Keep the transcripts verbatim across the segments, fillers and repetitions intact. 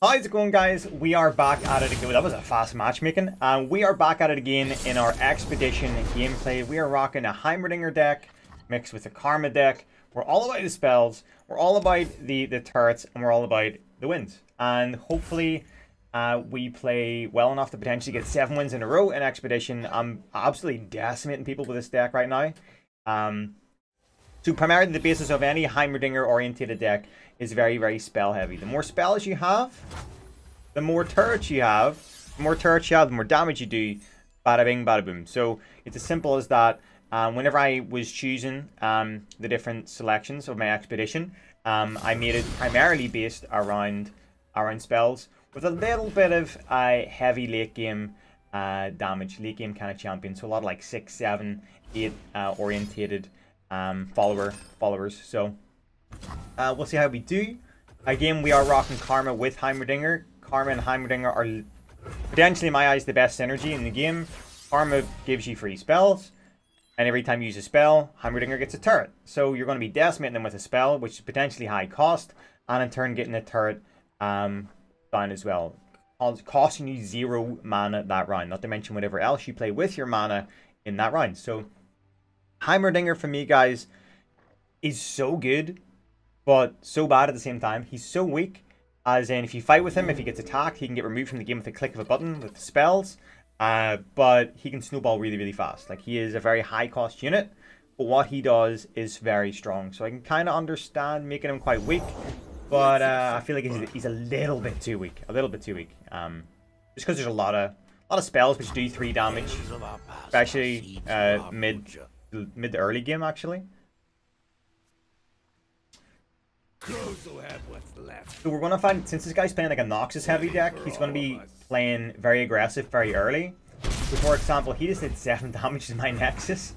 How's it going, guys? We are back at it again. That was a fast matchmaking. And we are back at it again in our Expedition gameplay. We are rocking a Heimerdinger deck mixed with a Karma deck. We're all about the spells. We're all about the, the turrets. And we're all about the wins. And hopefully uh, we play well enough to potentially get seven wins in a row in Expedition. I'm absolutely decimating people with this deck right now. Um, so primarily the basis of any Heimerdinger oriented deck is very, very spell heavy. The more spells you have, the more turrets you have. The more turrets you have, the more damage you do. Bada bing, bada boom. So it's as simple as that. Um, whenever I was choosing um, the different selections of my Expedition, um, I made it primarily based around, around spells with a little bit of uh, heavy late game uh, damage, late game kind of champion. So a lot of like six, seven, eight uh, orientated um, follower followers. So Uh, we'll see how we do. Again, we are rocking Karma with Heimerdinger. Karma and Heimerdinger are potentially, in my eyes, the best synergy in the game. Karma gives you free spells, and every time you use a spell, Heimerdinger gets a turret. So you're going to be decimating them with a spell, which is potentially high cost, and in turn getting a turret um, down as well, costing you zero mana that round. Not to mention whatever else you play with your mana in that round. So Heimerdinger, for me, guys, is so good, but so bad at the same time. He's so weak, as in if you fight with him, if he gets attacked, he can get removed from the game with a click of a button with the spells. Uh, but he can snowball really, really fast. Like, he is a very high cost unit, but what he does is very strong. So I can kind of understand making him quite weak, but uh, I feel like he's, he's a little bit too weak. A little bit too weak. Um, just because there's a lot of a lot of spells which do three damage, especially uh, mid mid to early game actually. So we're going to find, since this guy's playing like a Noxus heavy deck, he's going to be playing very aggressive very early. So for example, he just did seven damage to my Nexus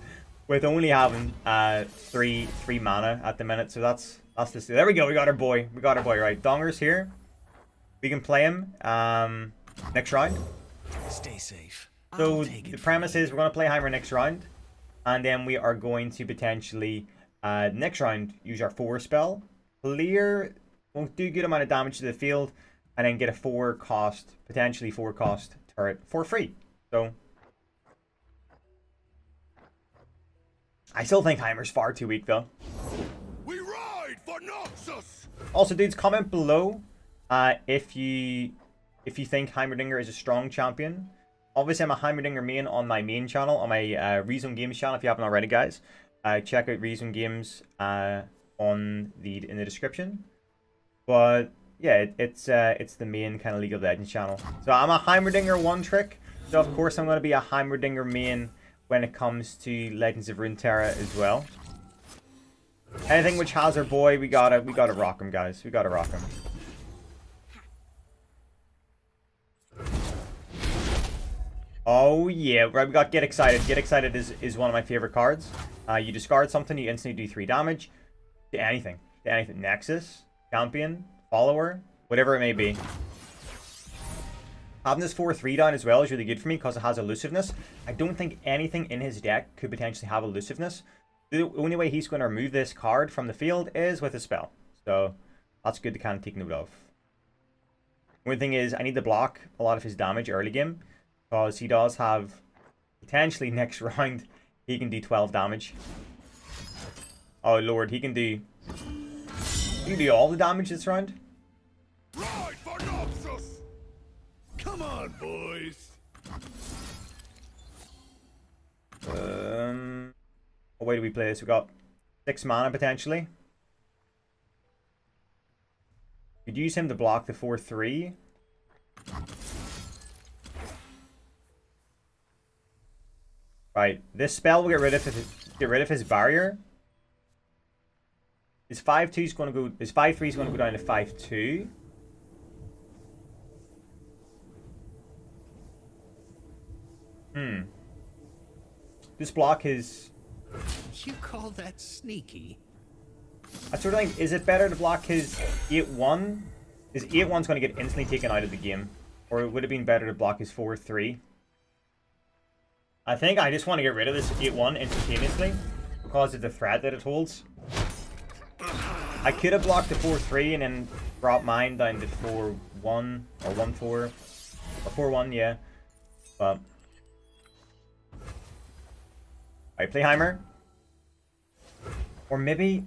with only having uh, three three mana at the minute. So that's that's this. There we go. We got our boy. We got our boy. Right, Donger's here. We can play him um, next round. Stay safe. So the premise is we're going to play Heimer next round, and then we are going to potentially uh, next round use our four spell. Clear, will do a good amount of damage to the field, and then get a four cost, potentially four cost turret for free. So I still think Heimer's far too weak though. We ride for Noxus. Also, dudes, comment below uh, if you if you think Heimerdinger is a strong champion. Obviously, I'm a Heimerdinger main on my main channel, on my uh, Rezone Games channel. If you haven't already, guys, uh, check out Rezone Games. Uh, on the in the description. But yeah, it, it's uh it's the main kind of League of Legends channel. So I'm a Heimerdinger one trick, so of course I'm going to be a Heimerdinger main when it comes to Legends of Runeterra as well. Anything which has our boy, we gotta we gotta rock him, guys. We gotta rock him. Oh yeah, right, we got Get Excited. Get Excited is is one of my favorite cards. Uh you discard something, you instantly do three damage. To anything, to anything, Nexus, champion, follower, whatever it may be. Having this four three down as well is really good for me because it has elusiveness. I don't think anything in his deck could potentially have elusiveness. The only way he's going to remove this card from the field is with a spell. So that's good to kind of take note of. One thing is I need to block a lot of his damage early game because he does have potentially next round he can do twelve damage. Oh lord, he can do he can do all the damage this round. Ride for Noxus. Come on, boys. Um what way do we play this? We got six mana potentially. Could use him to block the four three. Right, this spell will get rid of his, get rid of his barrier. His five two is going to go. His five three is going to go down to five two. Hmm. This block is. You call that sneaky? I sort of think. Is it better to block his eight one? His eight one's going to get instantly taken out of the game, or would it have been better to block his four three? I think I just want to get rid of this eight one instantaneously because of the threat that it holds. I could have blocked the four three and then brought mine down to four one or one four, or four one, yeah. But I play Heimer, or maybe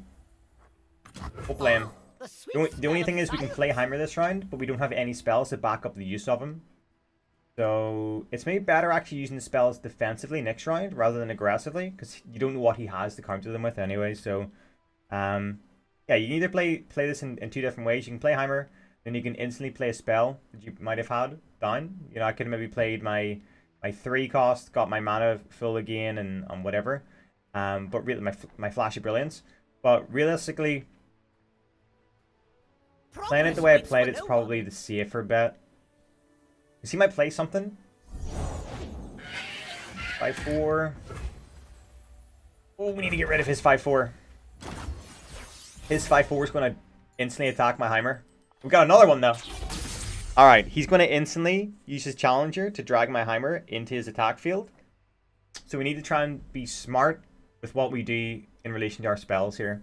we'll play him. The only, the only thing is we can play Heimer this round, but we don't have any spells to back up the use of him. So it's maybe better actually using the spells defensively next round rather than aggressively, because you don't know what he has to counter them with anyway. So, um, yeah, you can either play play this in, in two different ways. You can play Heimer, then you can instantly play a spell that you might have had down. You know, I could have maybe played my my three cost, got my mana full again, and on whatever. Um, but really, my my flashy brilliance. But realistically, playing it the way I played it's probably the safer bet. Because he might play something. five four. Oh, we need to get rid of his five four. His five four is going to instantly attack my Heimer. We got another one, though. Alright, he's going to instantly use his Challenger to drag my Heimer into his attack field. So we need to try and be smart with what we do in relation to our spells here.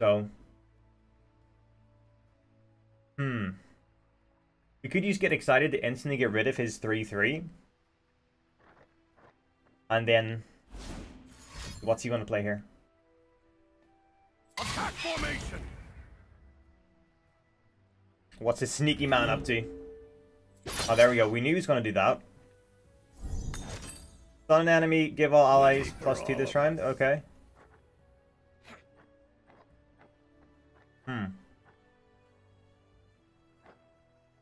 So... Hmm. We could use Get Excited to instantly get rid of his three three. And then... What's he going to play here? Attack formation. What's his sneaky man up to? Oh, there we go. We knew he was going to do that. Stun an enemy, give all allies plus two this round. Okay. Hmm.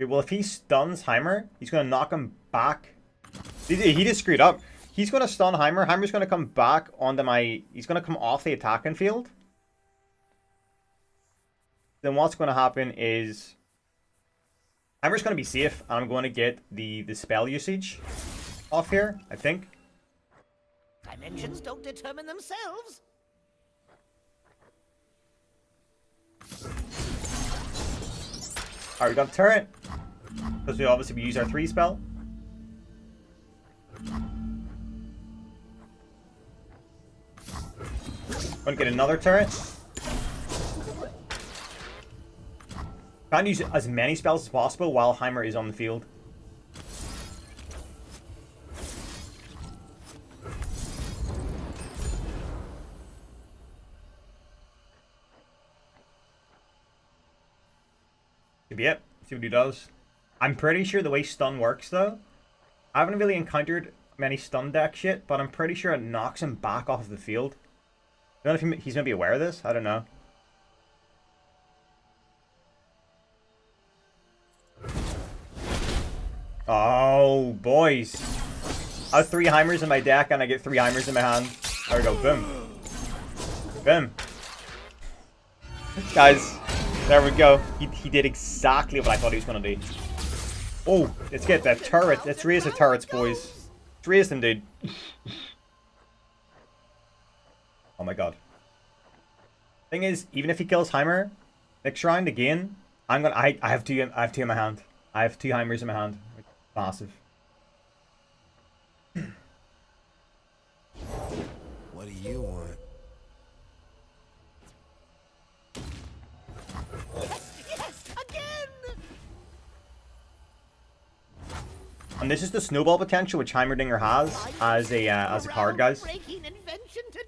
Well, if he stuns Heimer, he's going to knock him back. He just screwed up. He's going to stun Heimer. Heimer's going to come back onto my... He's going to come off the attacking field. Then what's going to happen is... Heimer's going to be safe, and I'm going to get the, the spell usage off here, I think. Dimensions don't determine themselves. Alright, we got a turret. Because we obviously we use our three spell. Gonna get another turret. Trying to use as many spells as possible while Heimer is on the field. Yep, see what he does. I'm pretty sure the way stun works, though. I haven't really encountered many stun deck shit, but I'm pretty sure it knocks him back off of the field. I don't know if he, he's maybe aware of this. I don't know. Oh, boys. I have three Heimers in my deck, and I get three Heimers in my hand. There we go. Boom. Boom. Guys. There we go. He, he did exactly what I thought he was going to do. Oh, let's get that turret. Let's raise the turrets, boys. Let's raise them, dude. Oh my god. Thing is, even if he kills Heimer next round again, I'm gonna. I I have two. I have two in my hand. I have two Heimers in my hand. Massive. What do you want? And this is the snowball potential which Heimerdinger has as a uh, as a card, guys.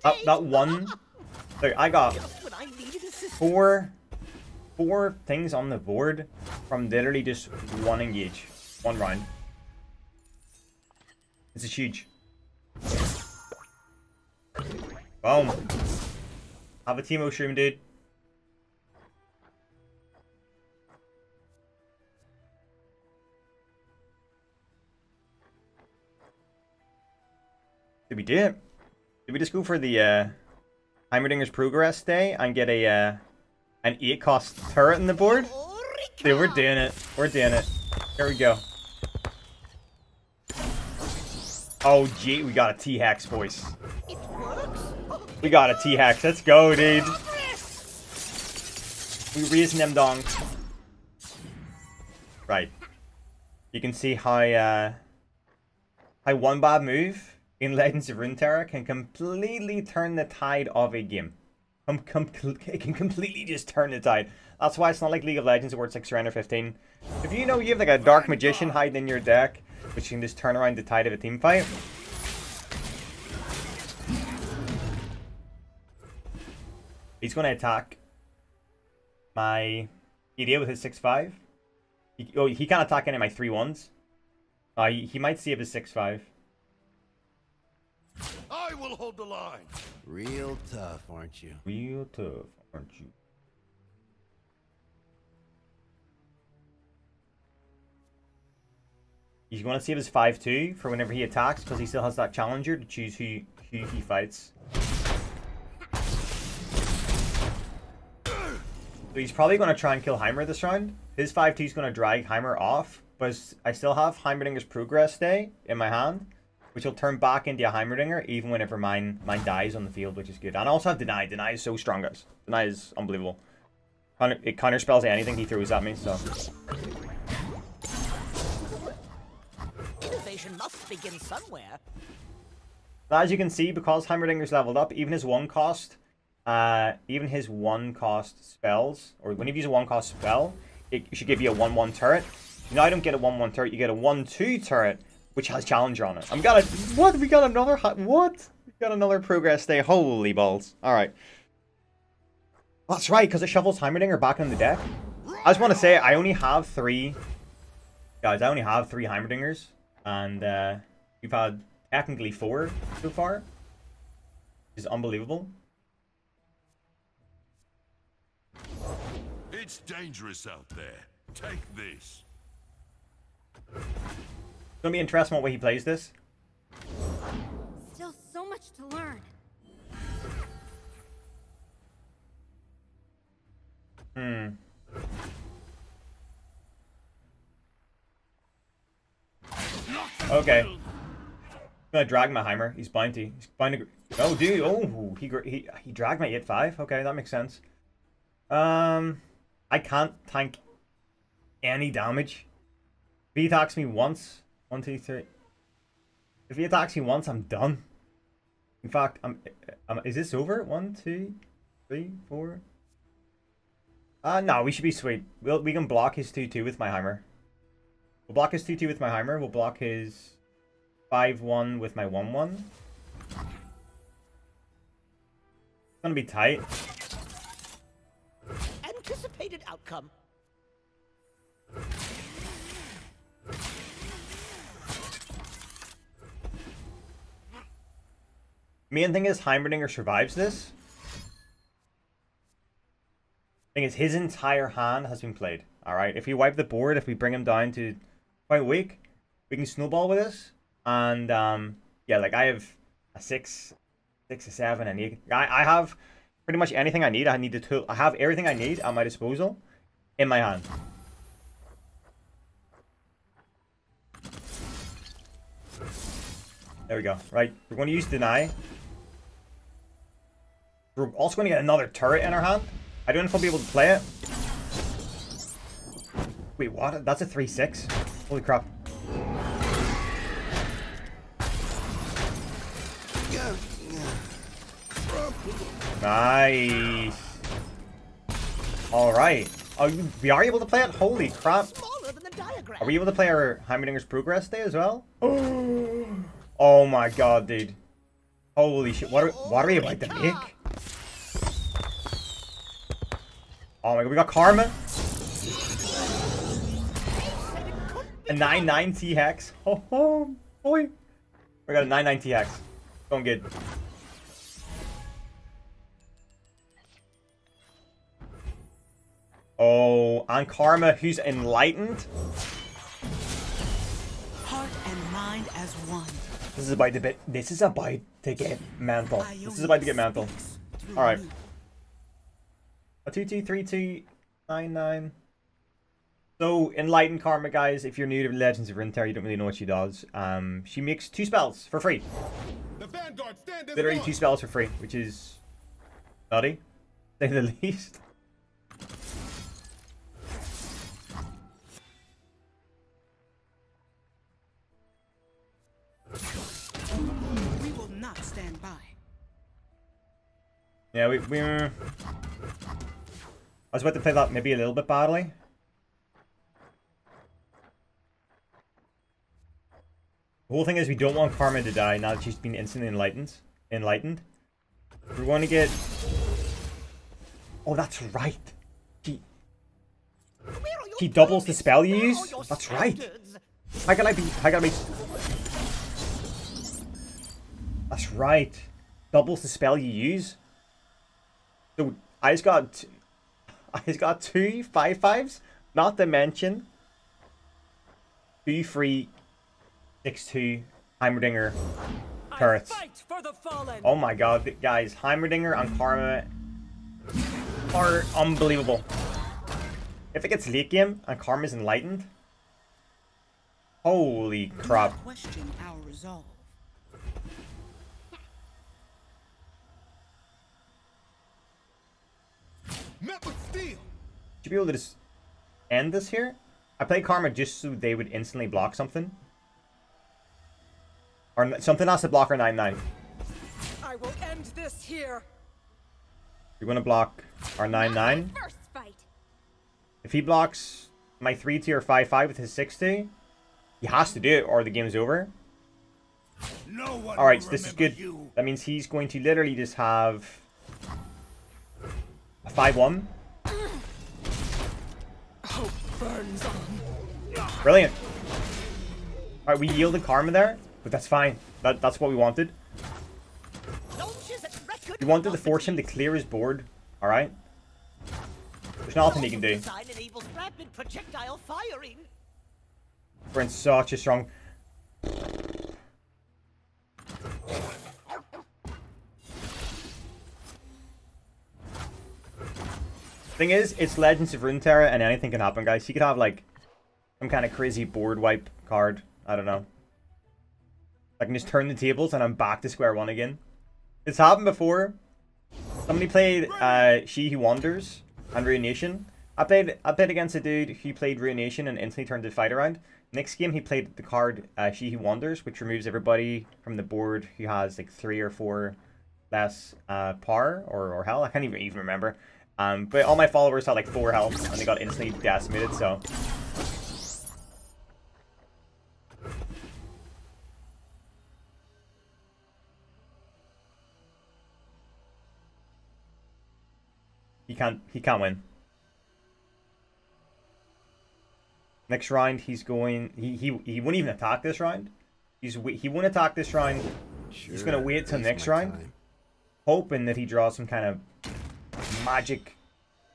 That, that one, sorry, I got four, four things on the board from literally just one engage, one round. This is huge. Boom. Have a Teemo shroom, dude. Did we do it? Did we just go for the uh, Heimerdinger's Progress Day and get a uh, an eight cost turret on the board? Dude, we're doing it. We're doing it. Here we go. Oh gee, we got a T-HEX, boys. We got a T-HEX. Let's go, dude. We raising them dongs. Right. You can see how uh, how one bad move in Legends of Runeterra can completely turn the tide of a game. I'm it can completely just turn the tide. That's why it's not like League of Legends where it's like surrender fifteen. If you know you have like a Dark Magician hiding in your deck, which you can just turn around the tide of a team fight. He's going to attack my idiot with his six five. He, oh, he can't attack any of my three ones. Uh, he, he might see if his six five. I will hold the line. Real tough, aren't you? Real tough, aren't you? He's going to save his five two for whenever he attacks, because he still has that challenger to choose who, who he fights. So he's probably going to try and kill Heimer this round. His five two is going to drag Heimer off, but I still have Heimerdinger's Progress Day in my hand, which will turn back into a Heimerdinger even whenever mine mine dies on the field, which is good. And I also have Deny. Deny is so strong, guys. Deny is unbelievable. It counterspells anything he throws at me, so... Innovation must begin somewhere. As you can see, because Heimerdinger's leveled up, even his one cost... Uh, even his one cost spells, or when you use a one cost spell, it should give you a one one turret. Now I don't get a one one turret, you get a one two turret, which has Challenger on it. I'm gonna- What? We got another- What? We got another Progress Day. Holy balls. Alright. That's right, because it shuffles Heimerdinger back in the deck. I just want to say, I only have three... Guys, I only have three Heimerdingers. And, uh, we've had technically four so far. Which is unbelievable. It's dangerous out there. Take this. It's gonna be interesting what way he plays this. Still so much to learn. Hmm. Okay. I'm gonna drag my Heimer. He's bounty. He's bound to. Oh, dude. Oh, he he he dragged my eight five. Okay, that makes sense. Um. I can't tank any damage. If he attacks me once, one, two, three. If he attacks me once, I'm done. In fact, I'm. I'm is this over? One, two, three, four. Ah, uh, no, we should be sweet. We'll we can block his two two with my Heimer. We'll block his two two with my Heimer. We'll block his five one with my one one. It's gonna be tight. Anticipated outcome. Main thing is Heimerdinger survives this. Thing is, his entire hand has been played. All right, if we wipe the board, if we bring him down to quite weak, we can snowball with this. And um, yeah, like I have a six, six, a seven, and eight. I I have. Pretty much anything I need, I need the tool. I have everything I need at my disposal in my hand. There we go. Right, we're going to use Deny. We're also going to get another turret in our hand. I don't know if I'll be able to play it. Wait, what? That's a three six. Holy crap. Nice. Alright. Oh, we are able to play it? Holy crap. Are we able to play our Heimerdinger's Progress Day as well? Oh, oh my god, dude. Holy shit. What are, what are we about to pick? Oh my god, we got Karma. A nine nine T-HEX. Oh, oh, boy. We got a nine nine T-HEX. Going good. Oh, and Karma, who's enlightened. Heart and mind as one. This is about to bit. This is about to get mantle. This is about to get mantle. All right. A two two three two nine nine. So enlightened Karma, guys. If you're new to Legends of Runeterra, you don't really know what she does. Um, she makes two spells for free. The Vanguard stand is literally one. Two spells for free, which is nutty, to say the least. Yeah, we, we... I was about to play that maybe a little bit badly. The whole thing is we don't want Karma to die now that she's been instantly enlightened. Enlightened. We want to get... Oh, that's right. She... She doubles the spell you use? That's right. How can I be... How can I be... That's right. Doubles the spell you use? So I just got, I just got two five fives, not to mention two free six two Heimerdinger turrets. Oh my god, guys! Heimerdinger and Karma are unbelievable. If it gets late game and Karma's enlightened, holy crap! Don't question our resolve. Should be able to just end this here. I played Karma just so they would instantly block something. Or something else to block our nine nine. I will end this here. You're gonna block our nine nine. If he blocks my three two or five five with his six two, he has to do it or the game's over. No one. Alright, so this is good. You. That means he's going to literally just have a five one. Brilliant. Alright, we yielded Karma there, but that's fine. That, that's what we wanted. We wanted to force him to clear his board. Alright. There's nothing he can do. We're in such a strong... Thing is, it's Legends of Runeterra and anything can happen, guys. You could have, like, some kind of crazy board wipe card. I don't know. I can just turn the tables and I'm back to square one again. It's happened before. Somebody played uh, She Who Wanders and Ruination. I played I played against a dude who played Ruination and instantly turned the fight around. Next game, he played the card uh, She Who Wanders, which removes everybody from the board who has, like, three or four less uh, par or, or hell. I can't even even remember. Um, but all my followers had like four health and they got instantly decimated, so. He can't, he can't win. Next round he's going, he, he, he won't even attack this round. He's, he won't attack this round. Sure, he's gonna wait till next round. Time. Hoping that he draws some kind of magic.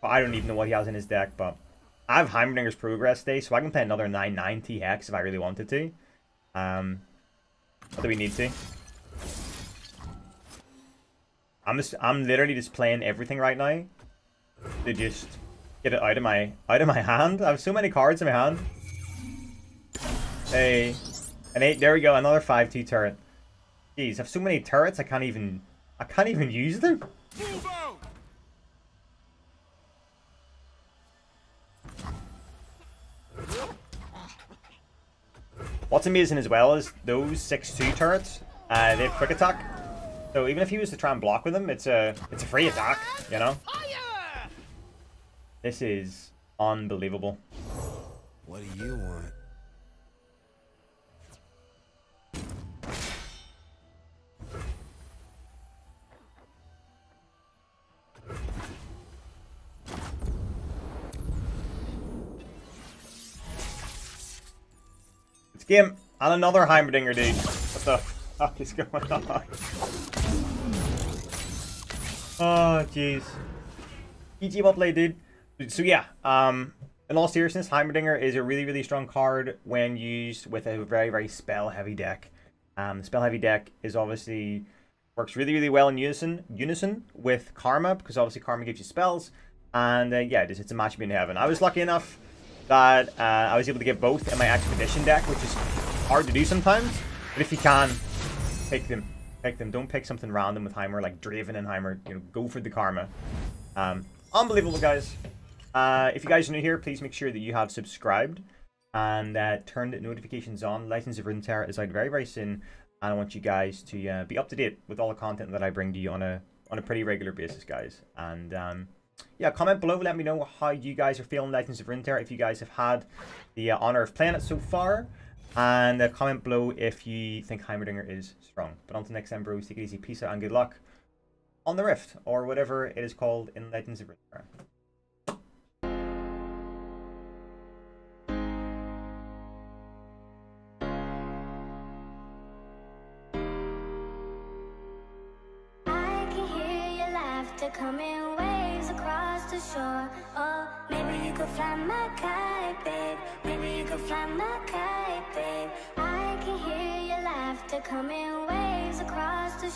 I don't even know what he has in his deck, but I have Heimerdinger's Progress Day, so I can play another nine nine T-HEX if I really wanted to. Um, what do we need to? I'm just, I'm literally just playing everything right now to just get it out of my, out of my hand. I have so many cards in my hand. Hey, an eight. There we go. Another five two turret. Jeez, I have so many turrets. I can't even, I can't even use them. What's amazing as well is those six two turrets, uh, they have quick attack. So even if he was to try and block with them, it's a it's a free attack, you know? Fire! This is unbelievable. What do you want? Game and another Heimerdinger, dude. What the fuck is going on? Oh, jeez. G G, well played, dude. So yeah, um, in all seriousness, Heimerdinger is a really, really strong card when used with a very, very spell-heavy deck. Um, the spell-heavy deck is obviously works really, really well in unison, unison with Karma, because obviously Karma gives you spells, and uh, yeah, it is, it's a match made in heaven. I was lucky enough that uh, I was able to get both in my Expedition deck, which is hard to do sometimes. But if you can, pick them. Pick them. Don't pick something random with Heimer, like Draven and Heimer. You know, go for the Karma. Um, unbelievable, guys. Uh, if you guys are new here, please make sure that you have subscribed and uh, turned notifications on. Legends of Runeterra is out very, very soon. And I want you guys to uh, be up to date with all the content that I bring to you on a on a pretty regular basis, guys. And um, yeah, comment below. Let me know how you guys are feeling Legends of Runeterra, if you guys have had the uh, honor of playing it so far. And uh, comment below if you think Heimerdinger is strong. But until next time, bros, take it easy, peace out, and good luck on the Rift, or whatever it is called in Legends of Runeterra. Come in waves across the shore. Oh, maybe you could fly my kite, babe. Maybe you could fly my kite, babe. I can hear your laughter. Come in waves across the shore.